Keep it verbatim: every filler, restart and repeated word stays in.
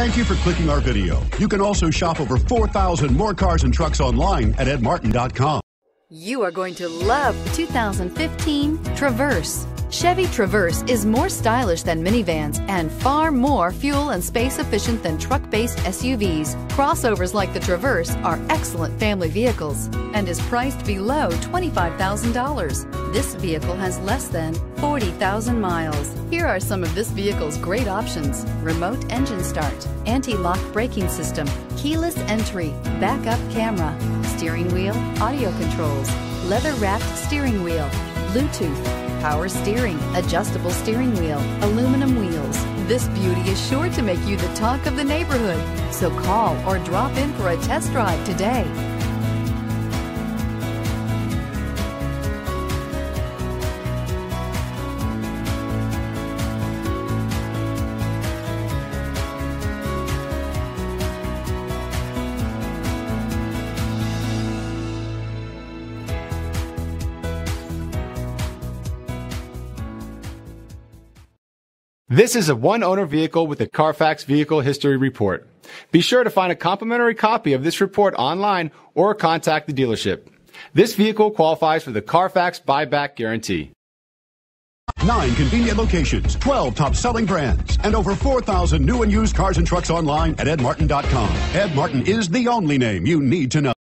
Thank you for clicking our video. You can also shop over four thousand more cars and trucks online at ed martin dot com. You are going to love the two thousand fifteen Traverse. Chevy Traverse is more stylish than minivans and far more fuel and space efficient than truck-based S U Vs. Crossovers like the Traverse are excellent family vehicles and is priced below twenty-five thousand dollars. This vehicle has less than forty thousand miles. Here are some of this vehicle's great options: remote engine start, anti-lock braking system, keyless entry, backup camera, steering wheel audio controls, leather-wrapped steering wheel, Bluetooth, power steering, adjustable steering wheel, aluminum wheels. This beauty is sure to make you the talk of the neighborhood. So call or drop in for a test drive today. This is a one-owner vehicle with a Carfax Vehicle History Report. Be sure to find a complimentary copy of this report online or contact the dealership. This vehicle qualifies for the Carfax Buyback Guarantee. Nine convenient locations, twelve top-selling brands, and over four thousand new and used cars and trucks online at ed martin dot com. Ed Martin is the only name you need to know.